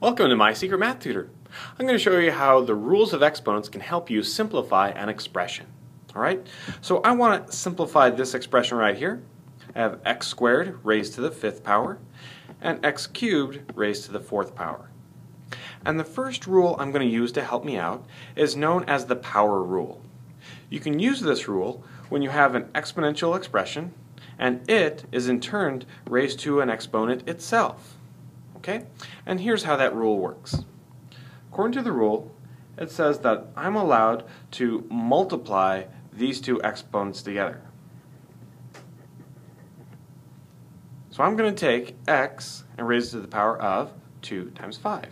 Welcome to My Secret Math Tutor. I'm going to show you how the rules of exponents can help you simplify an expression. Alright, so I want to simplify this expression right here. I have x squared raised to the 5th power and x cubed raised to the 4th power. And the first rule I'm going to use to help me out is known as the power rule. You can use this rule when you have an exponential expression and it is in turn raised to an exponent itself. Okay? And here's how that rule works. According to the rule, it says that I'm allowed to multiply these two exponents together. So I'm going to take x and raise it to the power of 2 times 5.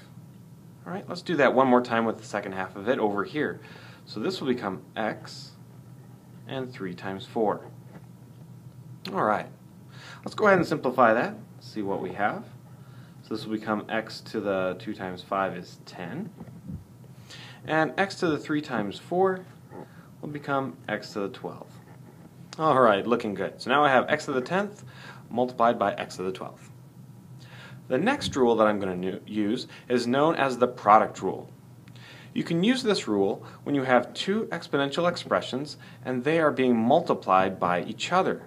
Alright, let's do that one more time with the second half of it over here. So this will become x and 3 times 4. Alright, let's go ahead and simplify that, see what we have. So this will become x to the 2 times 5 is 10. And x to the 3 times 4 will become x to the 12. Alright, looking good. So now I have x to the 10th multiplied by x to the 12th. The next rule that I'm going to use is known as the product rule. You can use this rule when you have two exponential expressions and they are being multiplied by each other.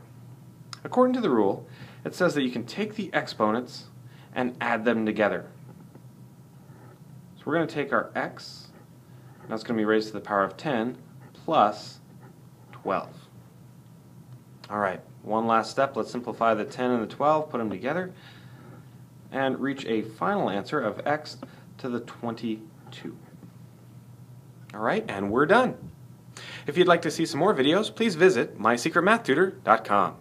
According to the rule, it says that you can take the exponents and add them together. So we're going to take our x, and that's going to be raised to the power of 10 plus 12. Alright, one last step. Let's simplify the 10 and the 12, put them together, and reach a final answer of x to the 22. Alright, and we're done. If you'd like to see some more videos, please visit MySecretMathTutor.com.